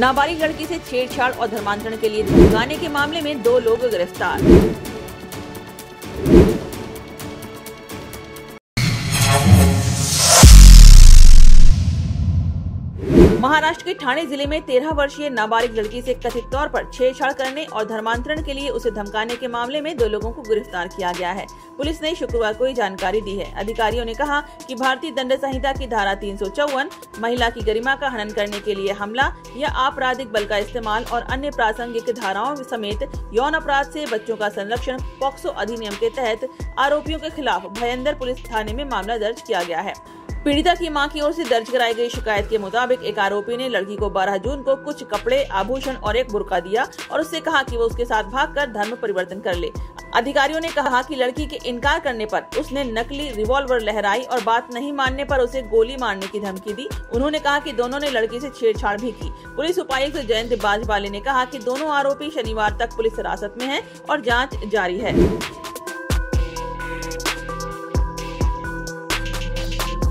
नाबालिग लड़की से छेड़छाड़ और धर्मांतरण के लिए लगाने के मामले में 2 लोग गिरफ्तार। महाराष्ट्र के ठाणे जिले में 13 वर्षीय नाबालिग लड़की से कथित तौर पर छेड़छाड़ करने और धर्मांतरण के लिए उसे धमकाने के मामले में 2 लोगों को गिरफ्तार किया गया है। पुलिस ने शुक्रवार को ये जानकारी दी है। अधिकारियों ने कहा कि भारतीय दंड संहिता की धारा 354 महिला की गरिमा का हनन करने के लिए हमला या आपराधिक बल का इस्तेमाल और अन्य प्रासंगिक धाराओं समेत यौन अपराध से बच्चों का संरक्षण पॉक्सो अधिनियम के तहत आरोपियों के खिलाफ भयंदर पुलिस थाने में मामला दर्ज किया गया है। पीड़िता की मां की ओर से दर्ज कराई गई शिकायत के मुताबिक एक आरोपी ने लड़की को 12 जून को कुछ कपड़े, आभूषण और एक बुर्का दिया और उससे कहा कि वो उसके साथ भागकर धर्म परिवर्तन कर ले। अधिकारियों ने कहा कि लड़की के इनकार करने पर उसने नकली रिवॉल्वर लहराई और बात नहीं मानने पर उसे गोली मारने की धमकी दी। उन्होंने कहा कि दोनों ने लड़की से छेड़छाड़ भी की। पुलिस उपायुक्त जयंत बाजवाले ने कहा कि दोनों आरोपी शनिवार तक पुलिस हिरासत में हैं और जांच जारी है।